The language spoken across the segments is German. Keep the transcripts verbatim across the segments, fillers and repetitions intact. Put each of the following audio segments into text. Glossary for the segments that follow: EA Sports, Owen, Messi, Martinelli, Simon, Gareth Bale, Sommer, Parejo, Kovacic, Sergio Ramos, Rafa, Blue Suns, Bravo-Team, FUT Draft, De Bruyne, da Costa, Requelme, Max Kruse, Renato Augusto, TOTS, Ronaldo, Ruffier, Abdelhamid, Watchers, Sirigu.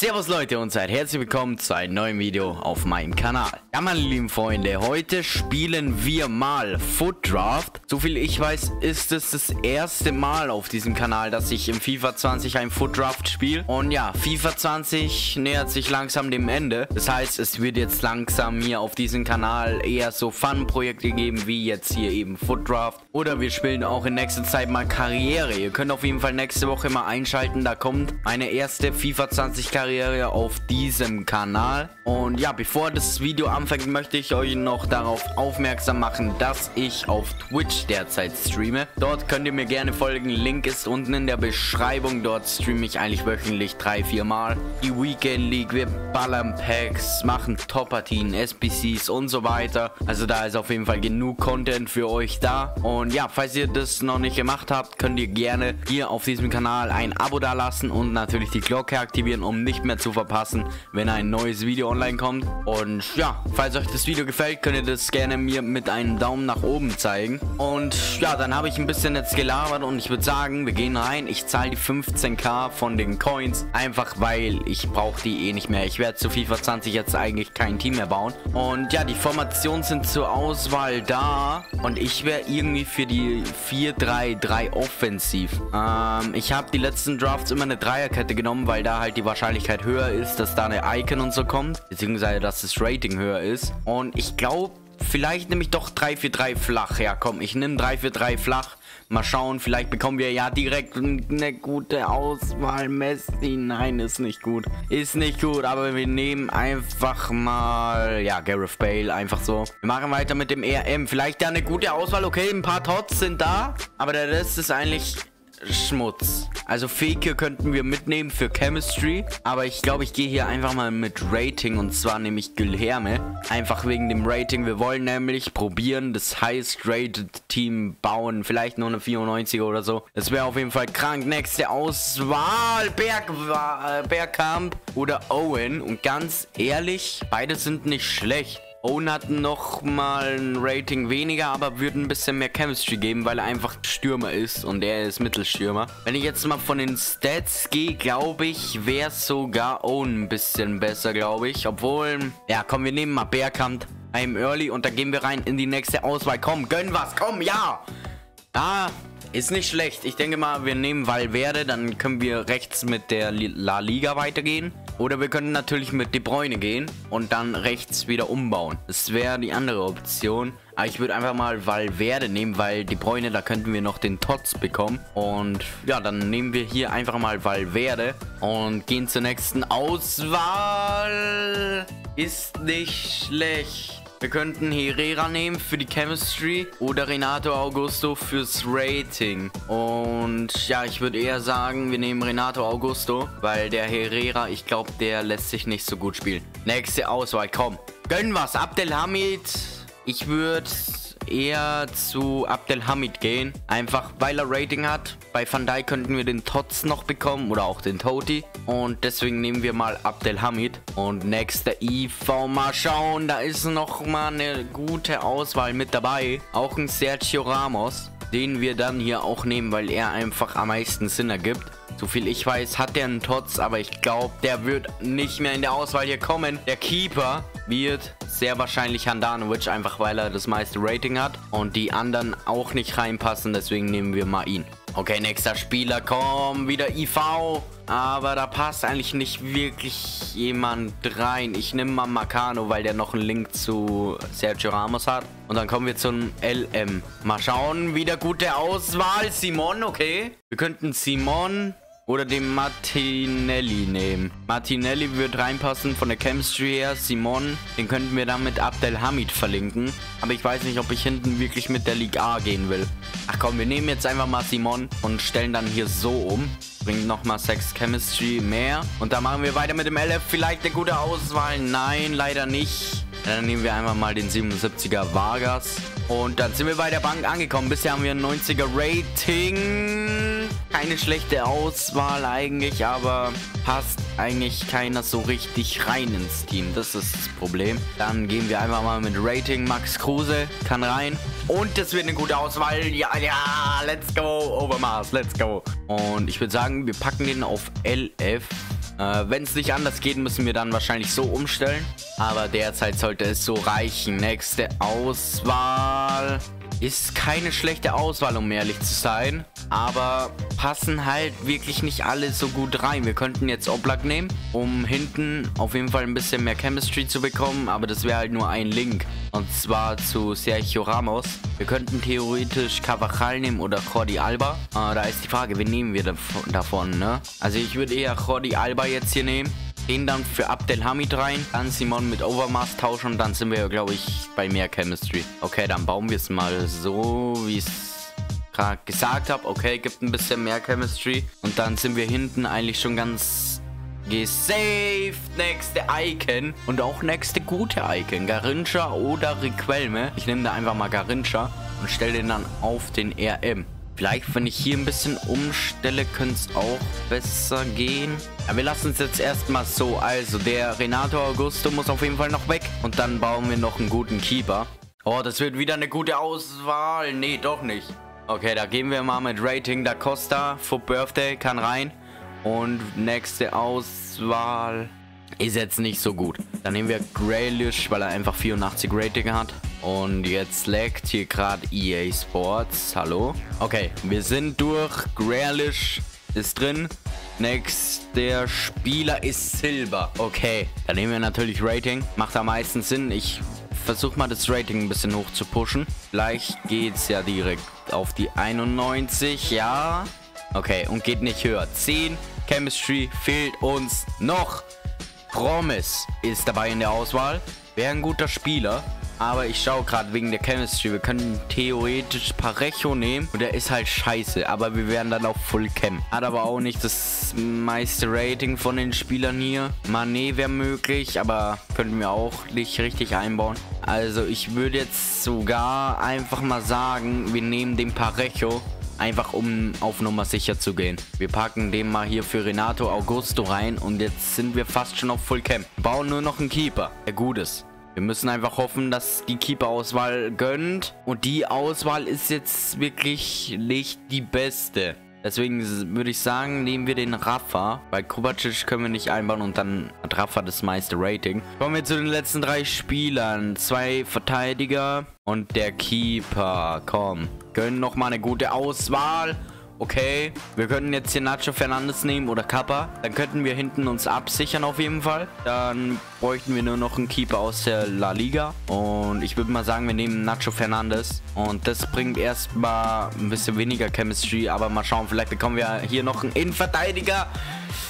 Servus Leute und seid herzlich willkommen zu einem neuen Video auf meinem Kanal. Ja, meine lieben Freunde, heute spielen wir mal FUT Draft. Soviel ich weiß, ist es das erste Mal auf diesem Kanal, dass ich im FIFA zwanzig ein FUT Draft spiele. Und ja, FIFA zwanzig nähert sich langsam dem Ende. Das heißt, es wird jetzt langsam hier auf diesem Kanal eher so Fun-Projekte geben, wie jetzt hier eben FUT Draft. Oder wir spielen auch in nächster Zeit mal Karriere. Ihr könnt auf jeden Fall nächste Woche mal einschalten, da kommt meine erste FIFA zwanzig Karriere auf diesem Kanal. Und ja, bevor das Video anfängt, möchte ich euch noch darauf aufmerksam machen, dass ich auf Twitch derzeit streame. Dort könnt ihr mir gerne folgen, Link ist unten in der Beschreibung. Dort streame ich eigentlich wöchentlich drei, vier Mal. Die Weekend League, wir ballern Packs, machen Top-Partien, S B Cs und so weiter. Also da ist auf jeden Fall genug Content für euch da. Und ja, falls ihr das noch nicht gemacht habt, könnt ihr gerne hier auf diesem Kanal ein Abo da lassen und natürlich die Glocke aktivieren, um nicht mehr zu verpassen, wenn ein neues Video online kommt. Und ja, falls euch das Video gefällt, könnt ihr das gerne mir mit einem Daumen nach oben zeigen. Und ja, dann habe ich ein bisschen jetzt gelabert und ich würde sagen, wir gehen rein. Ich zahle die fünfzehntausend von den Coins, einfach weil ich brauche die eh nicht mehr. Ich werde zu FIFA zwanzig jetzt eigentlich kein Team mehr bauen. Und ja, die Formationen sind zur Auswahl da und ich wäre irgendwie für die vier drei drei offensiv. Ähm, ich habe die letzten Drafts immer eine Dreierkette genommen, weil da halt die Wahrscheinlichkeit höher ist, dass da eine Icon und so kommt, beziehungsweise dass das Rating höher ist. Und ich glaube, vielleicht nehme ich doch drei vier drei flach. Ja, komm, ich nehme drei vier drei flach. Mal schauen, vielleicht bekommen wir ja direkt eine gute Auswahl. Messi, nein, ist nicht gut. Ist nicht gut, aber wir nehmen einfach mal, ja, Gareth Bale, einfach so. Wir machen weiter mit dem R M. Vielleicht ja eine gute Auswahl. Okay, ein paar Tots sind da, aber der Rest ist eigentlich Schmutz. Also Fekir könnten wir mitnehmen für Chemistry, aber ich glaube, ich gehe hier einfach mal mit Rating, und zwar nehme ich Guilherme, einfach wegen dem Rating. Wir wollen nämlich probieren, das Highest Rated Team bauen, vielleicht nur eine vierundneunziger oder so. Das wäre auf jeden Fall krank. Nächste Auswahl, Berg, Bergkamp oder Owen, und ganz ehrlich, beide sind nicht schlecht. Owen hat nochmal ein Rating weniger, aber würde ein bisschen mehr Chemistry geben, weil er einfach Stürmer ist und er ist Mittelstürmer. Wenn ich jetzt mal von den Stats gehe, glaube ich, wäre sogar Owen ein bisschen besser, glaube ich. Obwohl, ja komm, wir nehmen mal Bergkamp, I'm early, und dann gehen wir rein in die nächste Auswahl. Komm, gönn was, komm, ja! Ah, ist nicht schlecht. Ich denke mal, wir nehmen Valverde, dann können wir rechts mit der La Liga weitergehen. Oder wir können natürlich mit De Bruyne gehen und dann rechts wieder umbauen. Das wäre die andere Option. Aber ich würde einfach mal Valverde nehmen, weil De Bruyne, da könnten wir noch den T O T S bekommen. Und ja, dann nehmen wir hier einfach mal Valverde und gehen zur nächsten Auswahl. Ist nicht schlecht. Wir könnten Herrera nehmen für die Chemistry oder Renato Augusto fürs Rating. Und ja, ich würde eher sagen, wir nehmen Renato Augusto, weil der Herrera, ich glaube, der lässt sich nicht so gut spielen. Nächste Auswahl, komm. Gönn was, Abdelhamid. Ich würde eher zu Abdelhamid gehen, einfach weil er Rating hat. Bei Van Dijk könnten wir den Tots noch bekommen oder auch den Toti, und deswegen nehmen wir mal Abdelhamid. Und nächster I V, mal schauen, da ist noch mal eine gute Auswahl mit dabei, auch ein Sergio Ramos, den wir dann hier auch nehmen, weil er einfach am meisten Sinn ergibt. Soviel ich weiß, hat der einen Tots, aber ich glaube, der wird nicht mehr in der Auswahl hier kommen. Der Keeper wird sehr wahrscheinlich Handanovic, einfach weil er das meiste Rating hat und die anderen auch nicht reinpassen, deswegen nehmen wir mal ihn. Okay, nächster Spieler, komm, wieder I V, aber da passt eigentlich nicht wirklich jemand rein. Ich nehme mal Marcano, weil der noch einen Link zu Sergio Ramos hat. Und dann kommen wir zum L M. Mal schauen, wieder gute Auswahl. Simon, okay. Wir könnten Simon oder den Martinelli nehmen. Martinelli wird reinpassen von der Chemistry her. Simon, den könnten wir dann mit Abdelhamid verlinken. Aber ich weiß nicht, ob ich hinten wirklich mit der Liga A gehen will. Ach komm, wir nehmen jetzt einfach mal Simon und stellen dann hier so um. Bringt nochmal sechs Chemistry mehr. Und da machen wir weiter mit dem L F. Vielleicht eine gute Auswahl. Nein, leider nicht. Dann nehmen wir einfach mal den siebenundsiebziger Vargas. Und dann sind wir bei der Bank angekommen. Bisher haben wir ein neunziger Rating. Keine schlechte Auswahl eigentlich, aber passt eigentlich keiner so richtig rein ins Team. Das ist das Problem. Dann gehen wir einfach mal mit Rating. Max Kruse kann rein. Und das wird eine gute Auswahl. Ja, ja, let's go. Overmars, let's go. Und ich würde sagen, wir packen den auf L F. Äh, Wenn es nicht anders geht, müssen wir dann wahrscheinlich so umstellen. Aber derzeit sollte es so reichen. Nächste Auswahl ist keine schlechte Auswahl, um ehrlich zu sein. Aber passen halt wirklich nicht alle so gut rein. Wir könnten jetzt Oblak nehmen, um hinten auf jeden Fall ein bisschen mehr Chemistry zu bekommen. Aber das wäre halt nur ein Link. Und zwar zu Sergio Ramos. Wir könnten theoretisch Cavachal nehmen oder Jordi Alba. Äh, da ist die Frage, wen nehmen wir davon, ne? Also ich würde eher Jordi Alba jetzt hier nehmen. Den dann für Abdelhamid rein, dann Simon mit Overmars tauschen und dann sind wir, glaube ich, bei mehr Chemistry. Okay, dann bauen wir es mal so, wie ich es gerade gesagt habe. Okay, gibt ein bisschen mehr Chemistry und dann sind wir hinten eigentlich schon ganz gesaved. Nächste Icon und auch nächste gute Icon, Garincha oder Requelme. Ich nehme da einfach mal Garincha und stelle den dann auf den R M. Vielleicht, wenn ich hier ein bisschen umstelle, könnte es auch besser gehen. Aber wir lassen es jetzt erstmal so. Also, der Renato Augusto muss auf jeden Fall noch weg. Und dann bauen wir noch einen guten Keeper. Oh, das wird wieder eine gute Auswahl. Nee, doch nicht. Okay, da gehen wir mal mit Rating da Costa. F U T Birthday kann rein. Und nächste Auswahl ist jetzt nicht so gut. Dann nehmen wir Grealish, weil er einfach vierundachtzig Rating hat. Und jetzt laggt hier gerade E A Sports. Hallo? Okay, wir sind durch. Grealish ist drin. Nächster Spieler ist Silber. Okay, dann nehmen wir natürlich Rating. Macht am meisten Sinn. Ich versuche mal das Rating ein bisschen hoch zu pushen. Vielleicht geht es ja direkt auf die einundneunzig. Ja. Okay, und geht nicht höher. zehn. Chemistry fehlt uns noch. Promise ist dabei in der Auswahl. Wäre ein guter Spieler. Aber ich schaue gerade wegen der Chemistry. Wir können theoretisch Parejo nehmen. Und der ist halt scheiße. Aber wir werden dann auch Full Chem. Hat aber auch nicht das meiste Rating von den Spielern hier. Mané wäre möglich. Aber könnten wir auch nicht richtig einbauen. Also ich würde jetzt sogar einfach mal sagen, wir nehmen den Parejo. Einfach um auf Nummer sicher zu gehen. Wir packen den mal hier für Renato Augusto rein. Und jetzt sind wir fast schon auf Full Chem. Bauen nur noch einen Keeper. Der gut ist. Wir müssen einfach hoffen, dass die Keeper-Auswahl gönnt. Und die Auswahl ist jetzt wirklich nicht die beste. Deswegen würde ich sagen, nehmen wir den Rafa. Weil Kovacic können wir nicht einbauen und dann hat Rafa das meiste Rating. Kommen wir zu den letzten drei Spielern. Zwei Verteidiger und der Keeper. Komm, gönnen nochmal eine gute Auswahl. Okay, wir könnten jetzt hier Nacho Fernández nehmen oder Kappa. Dann könnten wir hinten uns absichern auf jeden Fall. Dann bräuchten wir nur noch einen Keeper aus der La Liga. Und ich würde mal sagen, wir nehmen Nacho Fernández. Und das bringt erstmal ein bisschen weniger Chemistry. Aber mal schauen, vielleicht bekommen wir hier noch einen Innenverteidiger.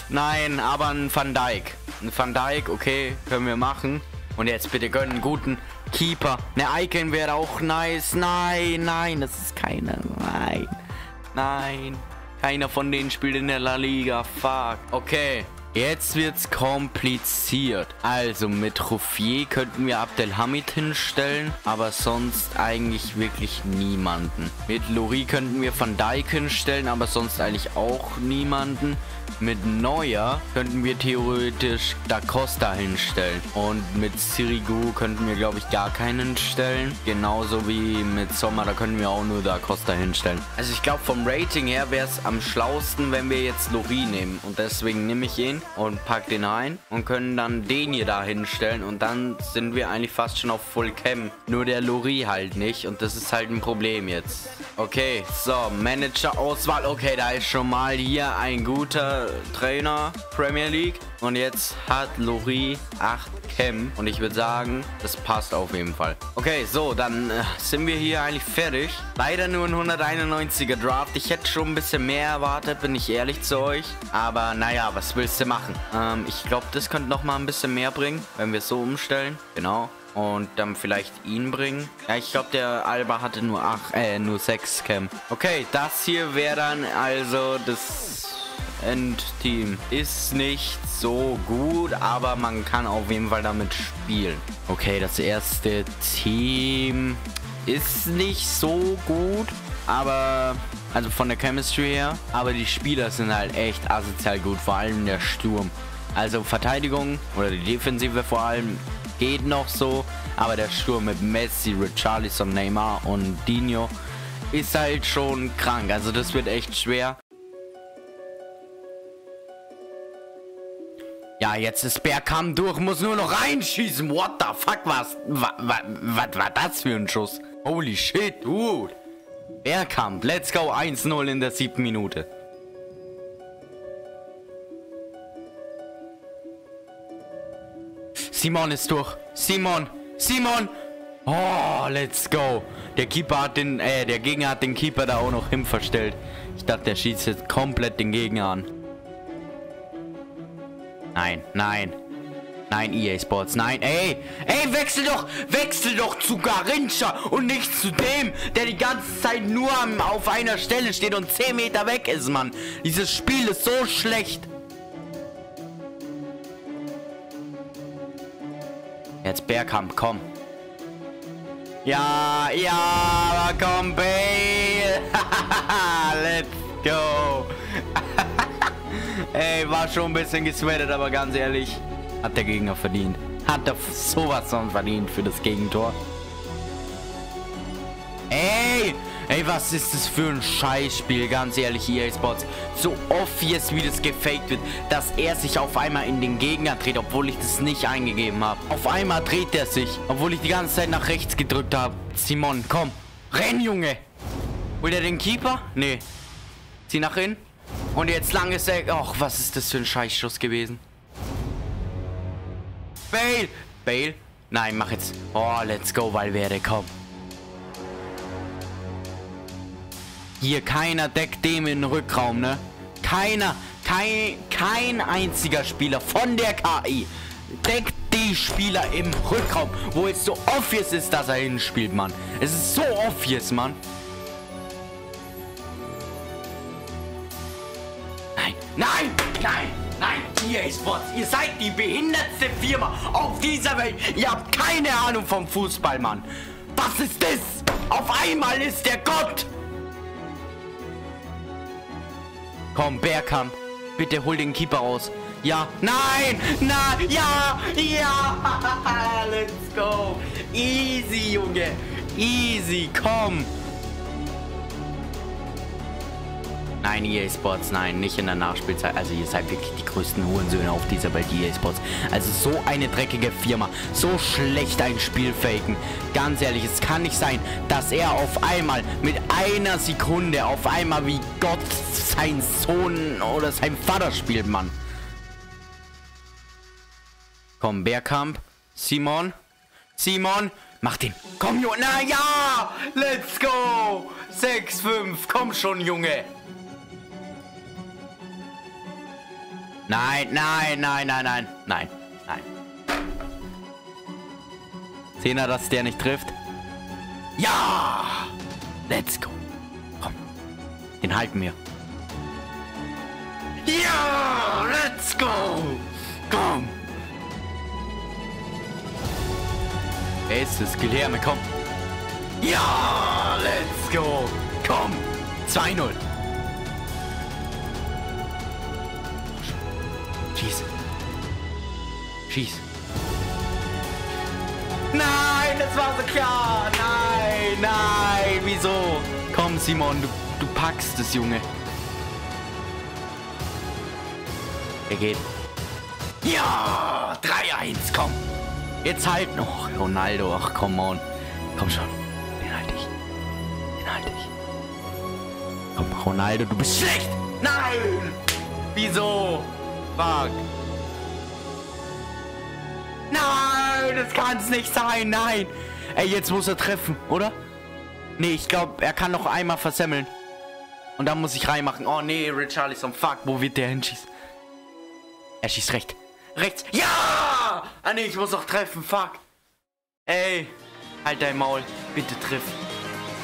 Nein, aber einen Van Dijk. Ein Van Dijk, okay, können wir machen. Und jetzt bitte gönnen einen guten Keeper. Eine Icon wäre auch nice. Nein, nein, das ist keine. Nein. Nein, keiner von denen spielt in der La Liga. Fuck. Okay, jetzt wird's kompliziert. Also mit Ruffier könnten wir Abdelhamid hinstellen, aber sonst eigentlich wirklich niemanden. Mit Lori könnten wir Van Dijk hinstellen, aber sonst eigentlich auch niemanden. Mit Neuer könnten wir theoretisch da Costa hinstellen. Und mit Sirigu könnten wir, glaube ich, gar keinen hinstellen. Genauso wie mit Sommer, da können wir auch nur da Costa hinstellen. Also ich glaube, vom Rating her wäre es am schlausten, wenn wir jetzt Lori nehmen. Und deswegen nehme ich ihn und pack den rein. Und können dann den hier da hinstellen. Und dann sind wir eigentlich fast schon auf Full Chem. Nur der Lori halt nicht. Und das ist halt ein Problem jetzt. Okay, so, Manager-Auswahl. Okay, da ist schon mal hier ein guter Trainer, Premier League. Und jetzt hat Lori acht Chem. Und ich würde sagen, das passt auf jeden Fall. Okay, so, dann äh, sind wir hier eigentlich fertig. Leider nur ein hunderteinundneunziger Draft. Ich hätte schon ein bisschen mehr erwartet, bin ich ehrlich zu euch. Aber naja, was willst du machen? Ähm, ich glaube, das könnte nochmal ein bisschen mehr bringen, wenn wir es so umstellen. Genau. Und dann vielleicht ihn bringen. Ja, ich glaube, der Alba hatte nur acht, äh, nur sechs Chem. Okay, das hier wäre dann also das Endteam. Ist nicht so gut, aber man kann auf jeden Fall damit spielen. Okay, das erste Team ist nicht so gut, aber also von der Chemistry her, aber die Spieler sind halt echt asozial gut, vor allem der Sturm. Also Verteidigung oder die Defensive vor allem geht noch so, aber der Sturm mit Messi, Richarlison, Neymar und Dino ist halt schon krank. Also das wird echt schwer. Ja, jetzt ist Bergkamp durch, muss nur noch reinschießen. What the fuck, was, was, was, was war das für ein Schuss? Holy shit, dude. Bergkamp, let's go, eins null in der siebten Minute. Simon ist durch. Simon, Simon. Oh, let's go. Der Keeper hat den, äh, der Gegner hat den Keeper da auch noch hin verstellt. Ich dachte, der schießt jetzt komplett den Gegner an. Nein, nein. Nein, E A Sports, nein. Ey, ey, wechsel doch, wechsel doch zu Garincha und nicht zu dem, der die ganze Zeit nur am, auf einer Stelle steht und zehn Meter weg ist, Mann. Dieses Spiel ist so schlecht. Jetzt Bergkamp, komm. Ja, ja, aber komm, Bale. Let's go. Ey, war schon ein bisschen gesweatet, aber ganz ehrlich, hat der Gegner verdient. Hat er sowas von verdient für das Gegentor. Ey, ey, was ist das für ein Scheißspiel, ganz ehrlich, E A Sports. So obvious, wie das gefaked wird, dass er sich auf einmal in den Gegner dreht, obwohl ich das nicht eingegeben habe. Auf einmal dreht er sich, obwohl ich die ganze Zeit nach rechts gedrückt habe. Simon, komm, renn, Junge. Will er den Keeper? Nee. Zieh nach innen. Und jetzt langes Eck. Ach, was ist das für ein Scheißschuss gewesen? Bale! Bale? Nein, mach jetzt. Oh, let's go, Valverde, komm. Hier, keiner deckt dem in den Rückraum, ne? Keiner, kein, kein einziger Spieler von der K I deckt die Spieler im Rückraum, wo es so obvious ist, dass er hinspielt, Mann. Es ist so obvious, Mann. Nein, nein, nein, E A Sports, ihr seid die behindertste Firma auf dieser Welt. Ihr habt keine Ahnung vom Fußball, Mann. Was ist das? Auf einmal ist der Gott. Komm, Bergkamp, bitte hol den Keeper raus. Ja, nein, nein, ja, ja, let's go. Easy, Junge, easy, komm. Nein, E A Sports, nein, nicht in der Nachspielzeit. Also ihr seid wirklich die größten Hurensöhne auf dieser Welt, E A Sports. Also so eine dreckige Firma, so schlecht ein Spiel faken. Ganz ehrlich, es kann nicht sein, dass er auf einmal mit einer Sekunde auf einmal wie Gott sein Sohn oder sein Vater spielt, Mann. Komm, Bergkamp, Simon, Simon. Mach den. Komm, Junge. Na ja, let's go. sechs fünf, komm schon, Junge. Nein, nein, nein, nein, nein, nein, nein. Zehner, dass der nicht trifft. Ja! Let's go. Komm. Den halten wir. Ja! Let's go! Komm! Wer ist es? Guilherme, komm. Ja! Let's go! Komm! zwei null. Schieß. Schieß. Nein, das war so klar. Nein, nein, wieso? Komm, Simon, du, du packst es, Junge. Er geht. Ja, drei eins, komm. Jetzt halt noch. Ronaldo, ach, come on. Komm schon. Den halte ich. Den halte ich. Komm, Ronaldo, du bist schlecht. Nein. Wieso? Nein, das kann es nicht sein, nein. Ey, jetzt muss er treffen, oder? Nee, ich glaube, er kann noch einmal versemmeln. Und dann muss ich reinmachen. Oh nee, Richarlison, fuck, wo wird der hinschießen? Er schießt rechts. Rechts, ja! Ah nee, ich muss noch treffen, fuck. Ey, halt dein Maul, bitte triff.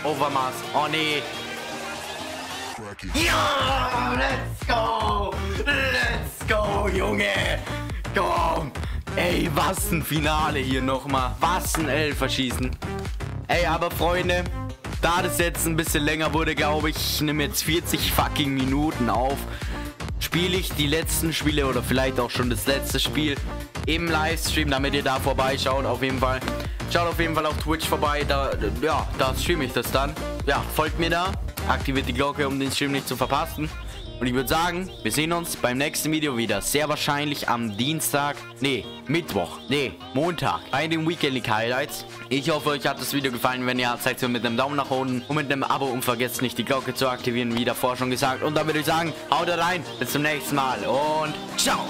Overmars, oh nee. Ja, let's go! Let's go, Junge! Komm! Ey, was ein Finale hier nochmal. Was ein Elferschießen. Ey, aber Freunde, da das jetzt ein bisschen länger wurde, glaube ich, ich nehme jetzt vierzig fucking Minuten auf. Spiele ich die letzten Spiele oder vielleicht auch schon das letzte Spiel im Livestream, damit ihr da vorbeischaut. Auf jeden Fall. Schaut auf jeden Fall auf Twitch vorbei. Da, ja, da streame ich das dann. Ja, folgt mir da. Aktiviert die Glocke, um den Stream nicht zu verpassen. Und ich würde sagen, wir sehen uns beim nächsten Video wieder. Sehr wahrscheinlich am Dienstag. Nee, Mittwoch. Nee, Montag. Bei den Weekend League Highlights. Ich hoffe, euch hat das Video gefallen. Wenn ja, zeigt es mir mit einem Daumen nach unten und mit einem Abo. Und vergesst nicht, die Glocke zu aktivieren, wie davor schon gesagt. Und dann würde ich sagen, haut rein. Bis zum nächsten Mal und ciao.